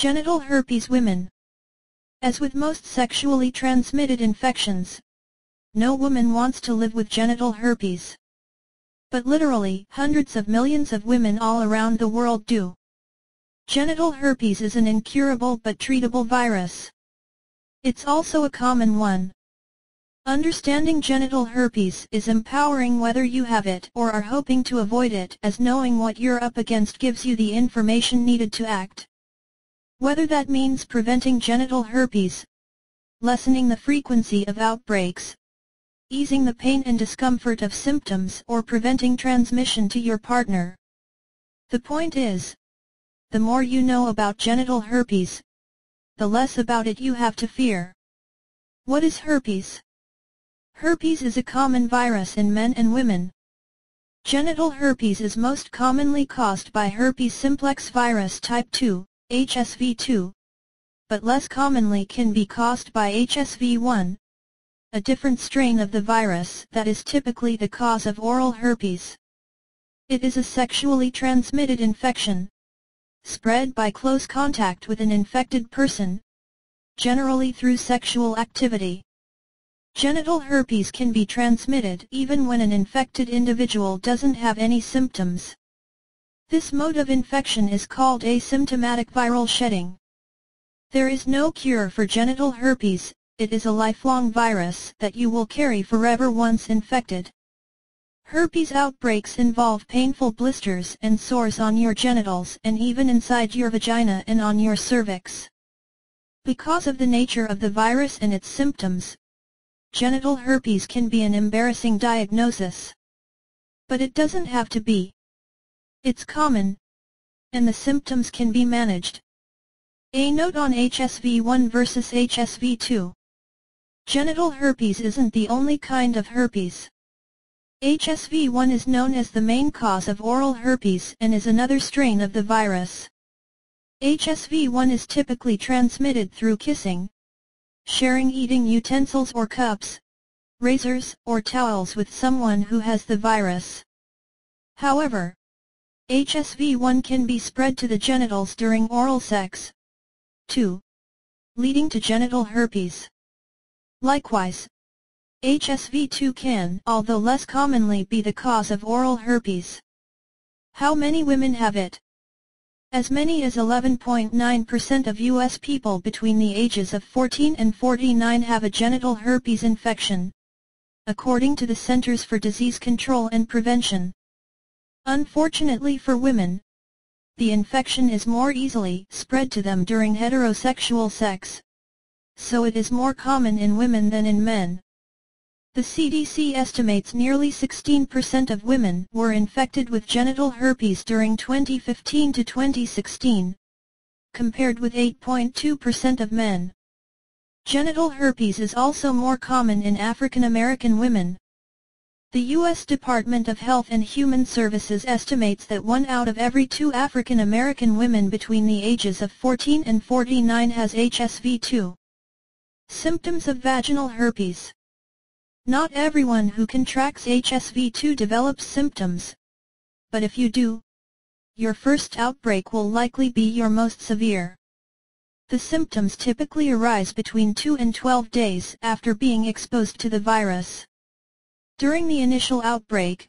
Genital herpes women. As with most sexually transmitted infections, no woman wants to live with genital herpes. But literally hundreds of millions of women all around the world do. Genital herpes is an incurable but treatable virus. It's also a common one. Understanding genital herpes is empowering whether you have it or are hoping to avoid it, as knowing what you're up against gives you the information needed to act. Whether that means preventing genital herpes, lessening the frequency of outbreaks, easing the pain and discomfort of symptoms, or preventing transmission to your partner. The point is, the more you know about genital herpes, the less about it you have to fear. What is herpes? Herpes is a common virus in men and women. Genital herpes is most commonly caused by herpes simplex virus type 2, HSV-2, but less commonly can be caused by HSV-1, a different strain of the virus that is typically the cause of oral herpes. It is a sexually transmitted infection, spread by close contact with an infected person, generally through sexual activity. Genital herpes can be transmitted even when an infected individual doesn't have any symptoms. This mode of infection is called asymptomatic viral shedding. There is no cure for genital herpes. It is a lifelong virus that you will carry forever once infected. Herpes outbreaks involve painful blisters and sores on your genitals and even inside your vagina and on your cervix. Because of the nature of the virus and its symptoms, genital herpes can be an embarrassing diagnosis. But it doesn't have to be. It's common, and the symptoms can be managed. A note on HSV-1 versus HSV-2. Genital herpes isn't the only kind of herpes. HSV-1 is known as the main cause of oral herpes and is another strain of the virus. HSV-1 is typically transmitted through kissing, sharing eating utensils or cups, razors or towels with someone who has the virus. However, HSV-1 can be spread to the genitals during oral sex, too, leading to genital herpes. Likewise, HSV-2 can, although less commonly, be the cause of oral herpes. How many women have it? As many as 11.9% of U.S. people between the ages of 14 and 49 have a genital herpes infection, according to the Centers for Disease Control and Prevention. Unfortunately for women, the infection is more easily spread to them during heterosexual sex, so it is more common in women than in men. The CDC estimates nearly 16% of women were infected with genital herpes during 2015 to 2016, compared with 8.2% of men. Genital herpes is also more common in African American women. The U.S. Department of Health and Human Services estimates that 1 out of every 2 African American women between the ages of 14 and 49 has HSV-2. Symptoms of vaginal herpes. Not everyone who contracts HSV-2 develops symptoms, but if you do, your first outbreak will likely be your most severe. The symptoms typically arise between 2 and 12 days after being exposed to the virus. During the initial outbreak,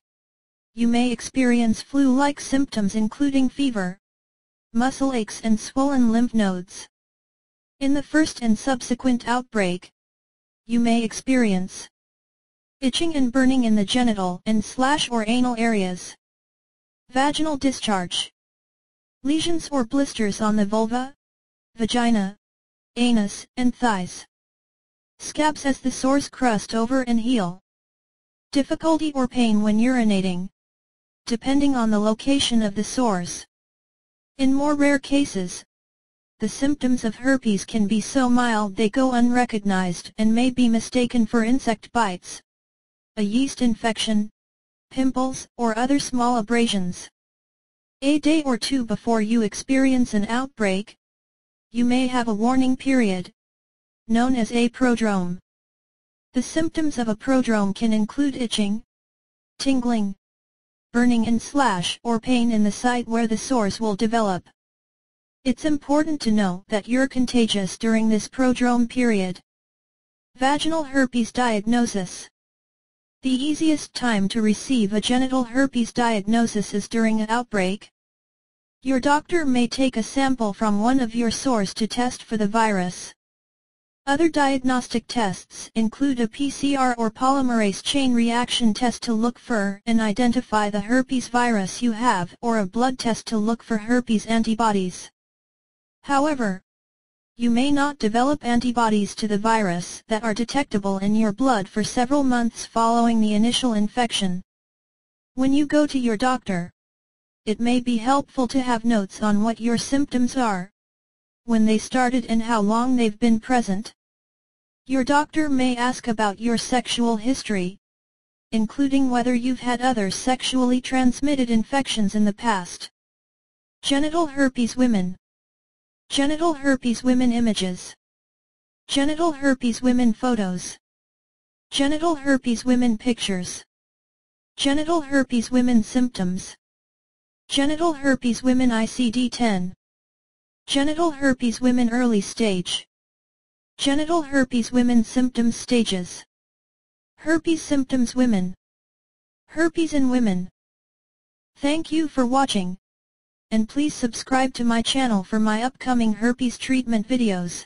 you may experience flu-like symptoms including fever, muscle aches and swollen lymph nodes. In the first and subsequent outbreak, you may experience itching and burning in the genital and / anal areas, vaginal discharge, lesions or blisters on the vulva, vagina, anus, and thighs, scabs as the sores crust over and heal, difficulty or pain when urinating, depending on the location of the sores. In more rare cases, the symptoms of herpes can be so mild they go unrecognized and may be mistaken for insect bites, a yeast infection, pimples, or other small abrasions. A day or two before you experience an outbreak, you may have a warning period, known as a prodrome. The symptoms of a prodrome can include itching, tingling, burning and / or pain in the site where the sores will develop. It's important to know that you're contagious during this prodrome period. Vaginal herpes diagnosis. The easiest time to receive a genital herpes diagnosis is during an outbreak. Your doctor may take a sample from one of your sores to test for the virus. Other diagnostic tests include a PCR or polymerase chain reaction test to look for and identify the herpes virus you have, or a blood test to look for herpes antibodies. However, you may not develop antibodies to the virus that are detectable in your blood for several months following the initial infection. When you go to your doctor, it may be helpful to have notes on what your symptoms are, when they started and how long they've been present. Your doctor may ask about your sexual history, including whether you've had other sexually transmitted infections in the past. Genital herpes women. Genital herpes women images. Genital herpes women photos. Genital herpes women pictures. Genital herpes women symptoms. Genital herpes women ICD-10. Genital herpes women early stage. Genital herpes women symptom stages. Herpes symptoms women. Herpes in women. Thank you for watching, and please subscribe to my channel for my upcoming herpes treatment videos.